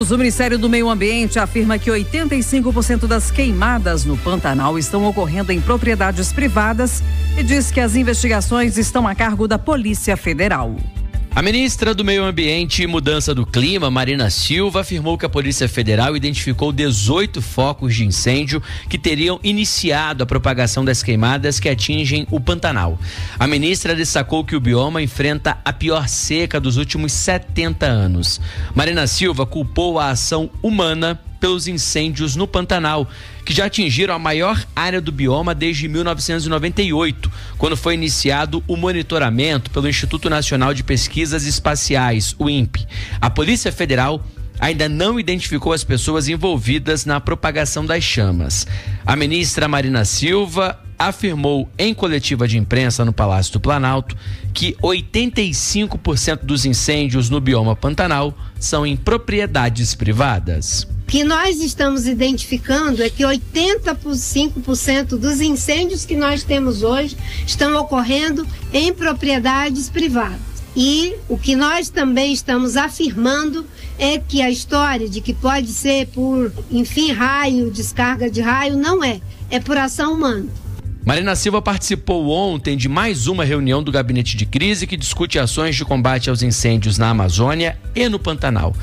O Ministério do Meio Ambiente afirma que 85% das queimadas no Pantanal estão ocorrendo em propriedades privadas e diz que as investigações estão a cargo da Polícia Federal. A ministra do Meio Ambiente e Mudança do Clima, Marina Silva, afirmou que a Polícia Federal identificou 18 focos de incêndio que teriam iniciado a propagação das queimadas que atingem o Pantanal. A ministra destacou que o bioma enfrenta a pior seca dos últimos 70 anos. Marina Silva culpou a ação humana pelos incêndios no Pantanal, que já atingiram a maior área do bioma desde 1998, quando foi iniciado o monitoramento pelo Instituto Nacional de Pesquisas Espaciais, o INPE. A Polícia Federal ainda não identificou as pessoas envolvidas na propagação das chamas. A ministra Marina Silva afirmou em coletiva de imprensa no Palácio do Planalto que 85% dos incêndios no bioma Pantanal são em propriedades privadas. O que nós estamos identificando é que 85% dos incêndios que nós temos hoje estão ocorrendo em propriedades privadas. E o que nós também estamos afirmando é que a história de que pode ser por, enfim, raio, descarga de raio, não é. É por ação humana. Marina Silva participou ontem de mais uma reunião do Gabinete de Crise que discute ações de combate aos incêndios na Amazônia e no Pantanal.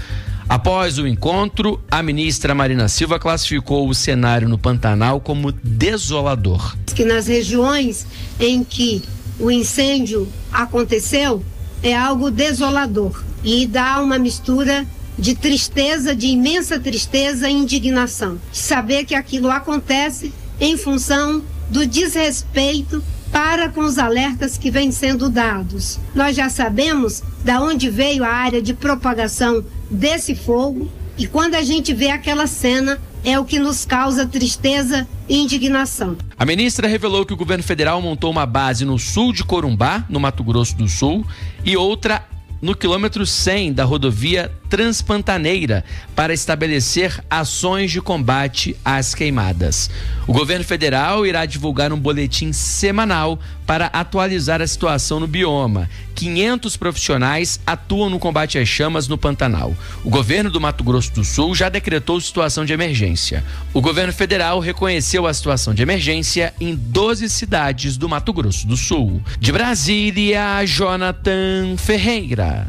Após o encontro, a ministra Marina Silva classificou o cenário no Pantanal como desolador. Que nas regiões em que o incêndio aconteceu, é algo desolador e dá uma mistura de tristeza, de imensa tristeza e indignação. Saber que aquilo acontece em função do desrespeito para com os alertas que vêm sendo dados. Nós já sabemos da onde veio a área de propagação desse fogo e quando a gente vê aquela cena é o que nos causa tristeza e indignação. A ministra revelou que o governo federal montou uma base no sul de Corumbá, no Mato Grosso do Sul, e outra no quilômetro 100 da rodovia Transpantaneira para estabelecer ações de combate às queimadas. O governo federal irá divulgar um boletim semanal para atualizar a situação no bioma. 500 profissionais atuam no combate às chamas no Pantanal. O governo do Mato Grosso do Sul já decretou situação de emergência. O governo federal reconheceu a situação de emergência em 12 cidades do Mato Grosso do Sul. De Brasília, Jonathan Ferreira.